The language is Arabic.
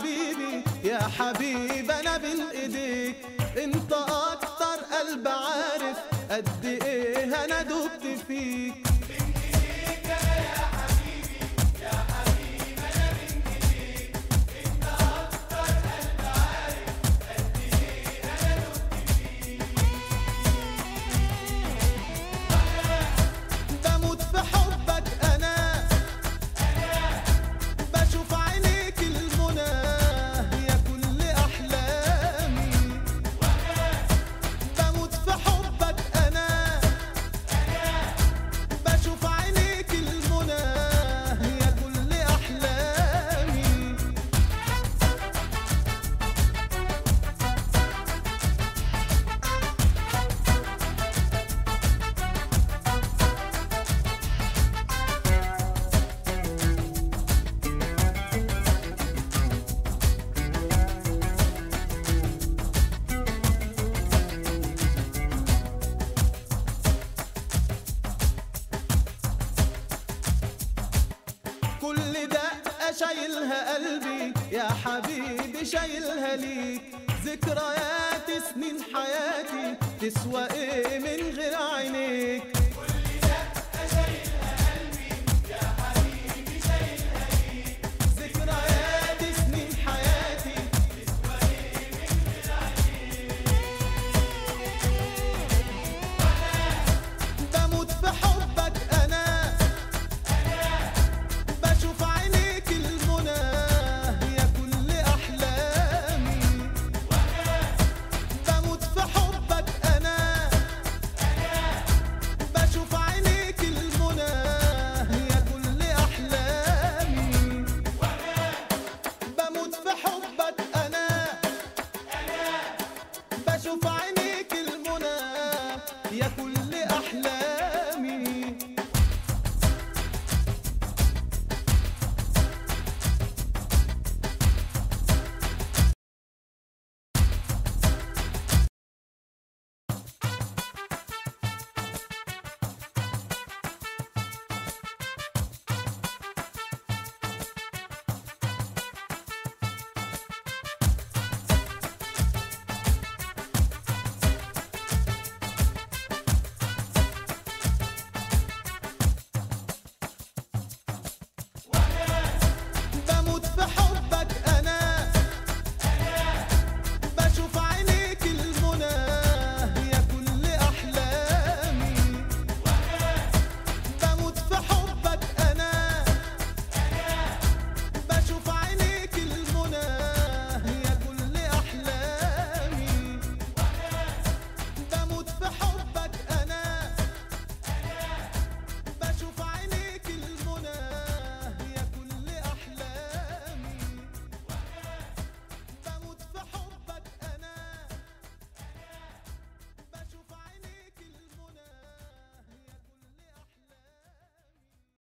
حبيبي يا حبيب أنا بين إيديك، أنت أكتر قلب عارف قد إيه أنا دبت فيك. كل دقة شايلها قلبي يا حبيبي شايلها ليك، ذكريات سنين حياتي تسوى ايه من غير عينيك.